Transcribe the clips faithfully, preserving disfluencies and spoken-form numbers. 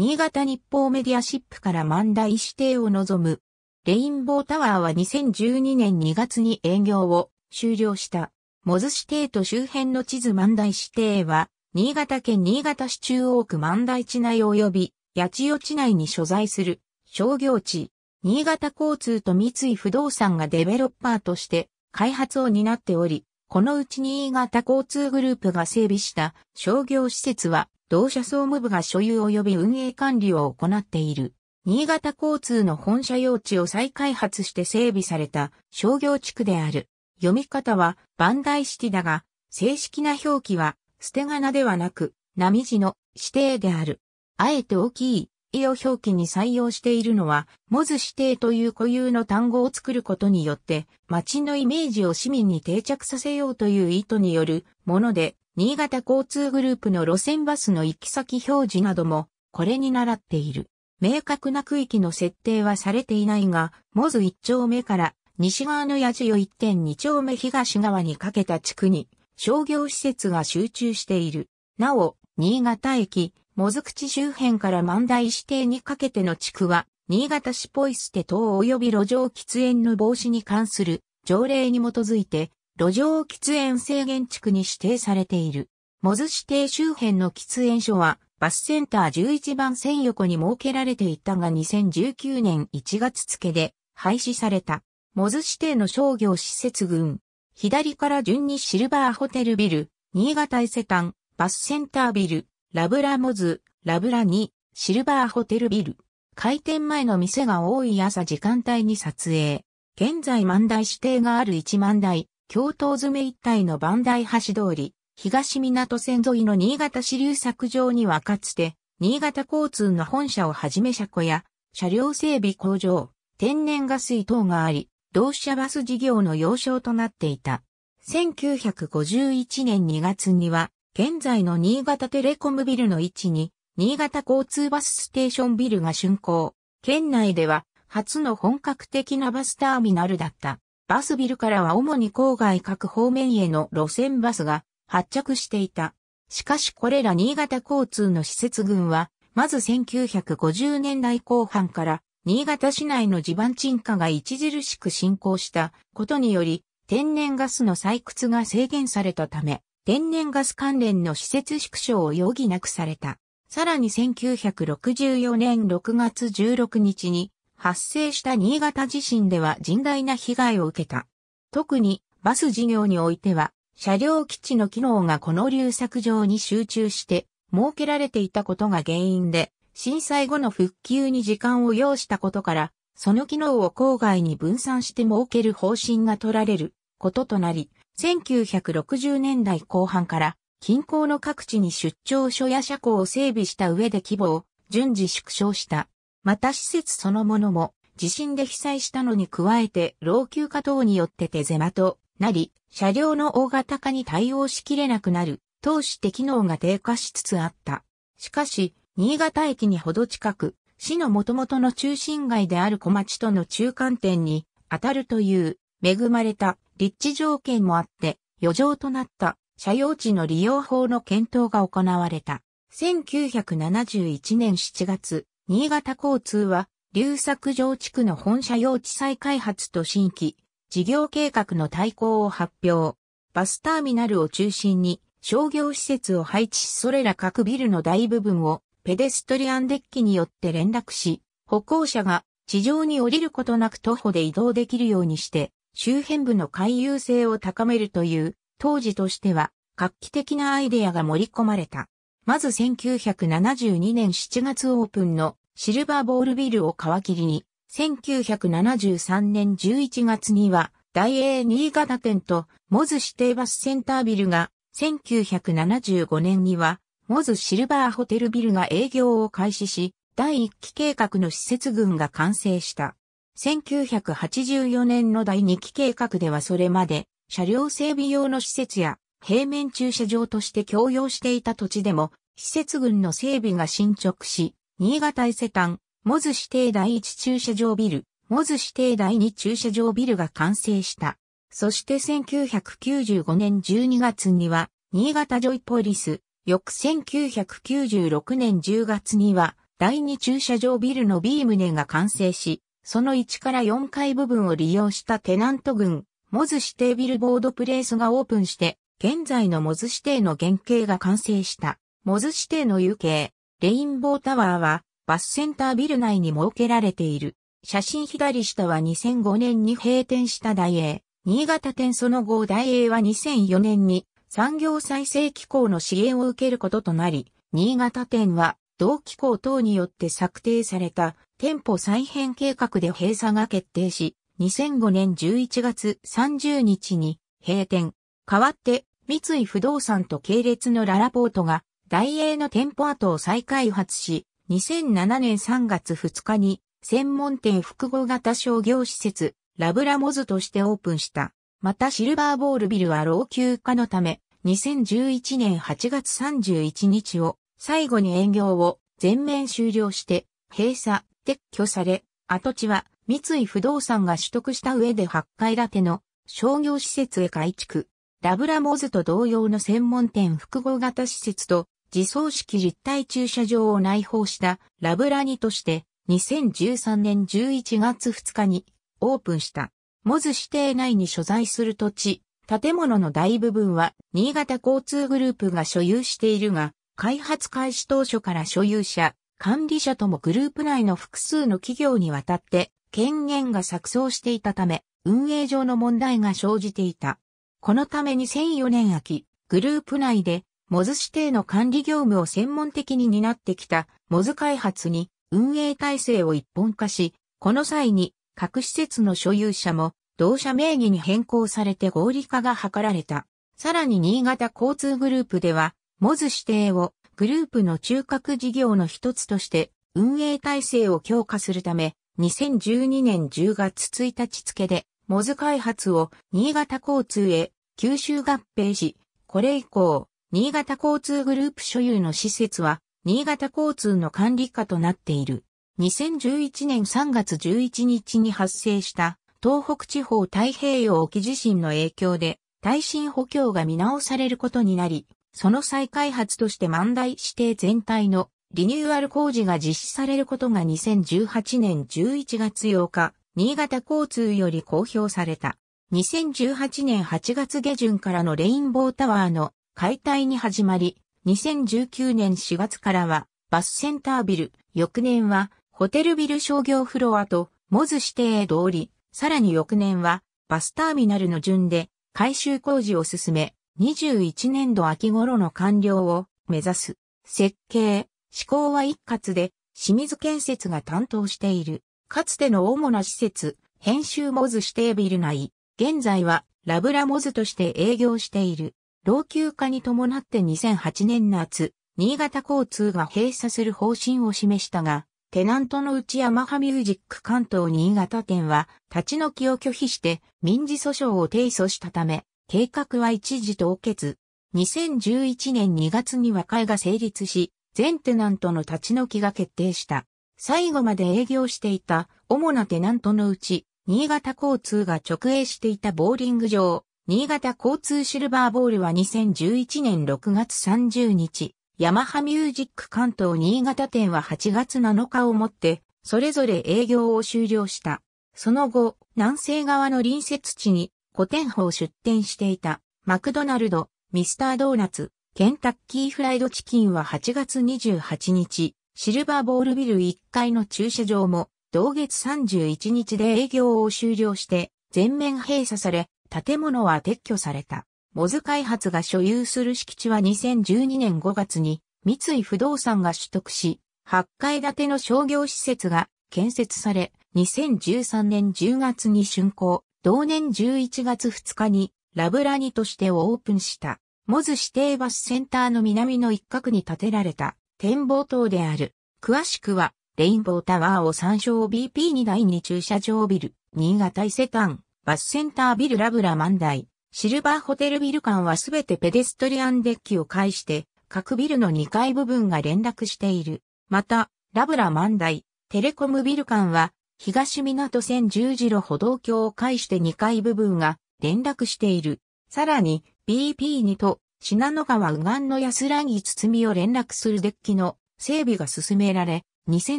新潟日報メディアシップから万代指定を望む。レインボータワーはにせんじゅうにねんにがつに営業を終了した。百舌指定と周辺の地図万代指定は、新潟県新潟市中央区万代地内及び八千代地内に所在する商業地。新潟交通と三井不動産がデベロッパーとして開発を担っており、このうち新潟交通グループが整備した商業施設は、同社総務部が所有及び運営管理を行っている。新潟交通の本社用地を再開発して整備された商業地区である。読み方は万代シティだが、正式な表記は捨て仮名ではなく、並字の指定である。あえて大きいイを表記に採用しているのは、モズ指定という固有の単語を作ることによって、街のイメージを市民に定着させようという意図によるもので、新潟交通グループの路線バスの行き先表示なども、これに倣っている。明確な区域の設定はされていないが、モズいっ丁目から西側の八千代 いってんに 丁目東側にかけた地区に商業施設が集中している。なお、新潟駅、モズ口周辺から万代指定にかけての地区は、新潟市ポイ捨て等及び路上喫煙の防止に関する条例に基づいて、路上喫煙制限地区に指定されている。モズ指定周辺の喫煙所は、バスセンターじゅういちばん線横に設けられていたがにせんじゅうきゅうねんいちがつ付で廃止された。モズ指定の商業施設群。左から順にシルバーホテルビル、新潟伊勢丹、バスセンタービル、ラブラモズ、ラブラに、シルバーホテルビル。開店前の店が多い朝時間帯に撮影。現在万代指定がある一万代、京都詰一帯の万代橋通り、東港線沿いの新潟支流削上にはかつて、新潟交通の本社をはじめ車庫や、車両整備工場、天然ガス井等があり、同社バス事業の要衝となっていた。せんきゅうひゃくごじゅういちねんにがつには、現在の新潟テレコムビルの位置に、新潟交通バスステーションビルが竣工。県内では、初の本格的なバスターミナルだった。バスビルからは主に郊外各方面への路線バスが発着していた。しかしこれら新潟交通の施設群は、まずせんきゅうひゃくごじゅうねんだいこう半から、新潟市内の地盤沈下が著しく進行したことにより、天然ガスの採掘が制限されたため、天然ガス関連の施設縮小を余儀なくされた。さらにせんきゅうひゃくろくじゅうよねんろくがつじゅうろくにちに発生した新潟地震では甚大な被害を受けた。特にバス事業においては車両基地の機能がこの流削上に集中して設けられていたことが原因で震災後の復旧に時間を要したことからその機能を郊外に分散して設ける方針が取られることとなり、せんきゅうひゃくろくじゅうねんだいこう半から近郊の各地に出張所や車庫を整備した上で規模を順次縮小した。また施設そのものも地震で被災したのに加えて老朽化等によって手狭となり、車両の大型化に対応しきれなくなる、等して機能が低下しつつあった。しかし、新潟駅にほど近く、市の元々の中心街である小町との中間点に当たるという恵まれた立地条件もあって、余剰となった車用地の利用法の検討が行われた。せんきゅうひゃくななじゅういちねんしちがつ、新潟交通は、流削上地区の本社用地再開発と新規事業計画の大綱を発表。バスターミナルを中心に商業施設を配置し、それら各ビルの大部分をペデストリアンデッキによって連絡し、歩行者が地上に降りることなく徒歩で移動できるようにして、周辺部の回遊性を高めるという当時としては画期的なアイデアが盛り込まれた。まずせんきゅうひゃくななじゅうにねんしちがつオープンのシルバーボールビルを皮切りにせんきゅうひゃくななじゅうさんねんじゅういちがつには大英新潟店とモズ指定バスセンタービルがせんきゅうひゃくななじゅうごねんにはモズシルバーホテルビルが営業を開始しだいいっき計画の施設群が完成した。せんきゅうひゃくはちじゅうよねんのだいにき計画ではそれまで車両整備用の施設や平面駐車場として供用していた土地でも施設群の整備が進捗し、新潟伊勢丹、モズ指定だいいち駐車場ビル、モズ指定だいに駐車場ビルが完成した。そしてせんきゅうひゃくきゅうじゅうごねんじゅうにがつには新潟ジョイポリス、翌せんきゅうひゃくきゅうじゅうろくねんじゅうがつにはだいに駐車場ビルのビー棟が完成し、そのいちからよんかい部分を利用したテナント群、モズ指定ビルボードプレイスがオープンして、現在のモズ指定の原型が完成した。モズ指定の有形、レインボータワーは、バスセンタービル内に設けられている。写真左下はにせんごねんに閉店したダイエー。新潟店その後ダイエーはにせんよねんに産業再生機構の支援を受けることとなり、新潟店は同機構等によって策定された店舗再編計画で閉鎖が決定し、にせんごねんじゅういちがつさんじゅうにちに閉店。代わって三井不動産と系列のららぽーとがダイエーの店舗跡を再開発し、にせんななねんさんがつふつかに専門店複合型商業施設ラブラモズとしてオープンした。またシルバーボールビルは老朽化のためにせんじゅういちねんはちがつさんじゅういちにちを最後に営業を全面終了して閉鎖、撤去され、跡地は三井不動産が取得した上ではちかいだての商業施設へ改築。ラブラモズと同様の専門店複合型施設と自走式立体駐車場を内包したラブラにとしてにせんじゅうさんねんじゅういちがつふつかにオープンした。モズ指定内に所在する土地、建物の大部分は新潟交通グループが所有しているが、開発開始当初から所有者、管理者ともグループ内の複数の企業にわたって権限が錯綜していたため、運営上の問題が生じていた。このためにせんよねん秋、グループ内でモズ指定の管理業務を専門的に担ってきたモズ開発に運営体制を一本化し、この際に各施設の所有者も同社名義に変更されて合理化が図られた。さらに新潟交通グループでは、モズ指定をグループの中核事業の一つとして運営体制を強化するため、にせんじゅうにねんじゅうがつついたち付でモズ開発を新潟交通へ吸収合併し、これ以降、新潟交通グループ所有の施設は、新潟交通の管理下となっている。にせんじゅういちねんさんがつじゅういちにちに発生した東北地方太平洋沖地震の影響で耐震補強が見直されることになり、その再開発として万代指定全体のリニューアル工事が実施されることがにせんじゅうはちねんじゅういちがつようか、新潟交通より公表された。にせんじゅうはちねんはちがつげじゅんからのレインボータワーの解体に始まり、にせんじゅうきゅうねんしがつからはバスセンタービル、翌年はホテルビル商業フロアとモズ指定へ通り、さらに翌年はバスターミナルの順で改修工事を進め、にじゅういちねんど秋頃の完了を目指す。設計、施工は一括で清水建設が担当している。かつての主な施設、編集モズ指定ビル内、現在はラブラモズとして営業している。老朽化に伴ってにせんはちねんなつ、新潟交通が閉鎖する方針を示したが、テナントのうちヤマハミュージック関東新潟店は立ち退きを拒否して民事訴訟を提訴したため、計画は一時凍結。にせんじゅういちねんにがつに和解が成立し、全テナントの立ち退きが決定した。最後まで営業していた主なテナントのうち、新潟交通が直営していたボーリング場、新潟交通シルバーボールはにせんじゅういちねんろくがつさんじゅうにち、ヤマハミュージック関東新潟店ははちがつなのかをもって、それぞれ営業を終了した。その後、南西側の隣接地にごてんぽを出店していた、マクドナルド、ミスタードーナツ、ケンタッキーフライドチキンははちがつにじゅうはちにち、シルバーボールビルいっかいの駐車場も、同月さんじゅういちにちで営業を終了して、全面閉鎖され、建物は撤去された。モズ開発が所有する敷地はにせんじゅうにねんごがつに三井不動産が取得し、はちかいだての商業施設が建設され、にせんじゅうさんねんじゅうがつに竣工、同年じゅういちがつふつかにラブラにとしてオープンした。モズ指定バスセンターの南の一角に建てられた展望塔である。詳しくは、レインボータワーを参照 ビーピーに だいに駐車場ビル、新潟伊勢丹。バスセンタービルラブラ万代、シルバーホテルビル間はすべてペデストリアンデッキを介して、各ビルのにかい部分が連絡している。また、ラブラ万代、テレコムビル間は、東港線十字路歩道橋を介してにかい部分が連絡している。さらに、ビーピーに と、信濃川右岸の安らぎ堤を連絡するデッキの整備が進められ、にせ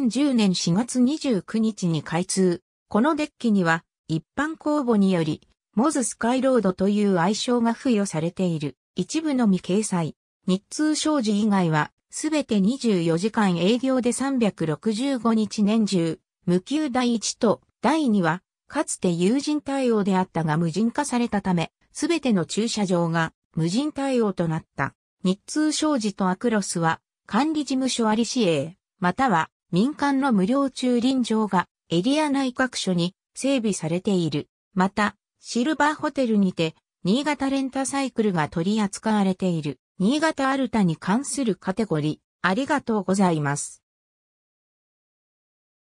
んじゅうねんしがつにじゅうくにちに開通。このデッキには一般公募によりモズスカイロードという愛称が付与されている。一部のみ掲載。日通商事以外はすべてにじゅうよじかん営業でさんびゃくろくじゅうごにち年中、無給だいいちとだいには、かつて有人対応であったが無人化されたため、すべての駐車場が無人対応となった。日通商事とアクロスは、管理事務所あり市営、または民間の無料駐輪場がエリア内各所に整備されている。また、シルバーホテルにて、新潟レンタサイクルが取り扱われている。新潟アルタに関するカテゴリー、ありがとうございます。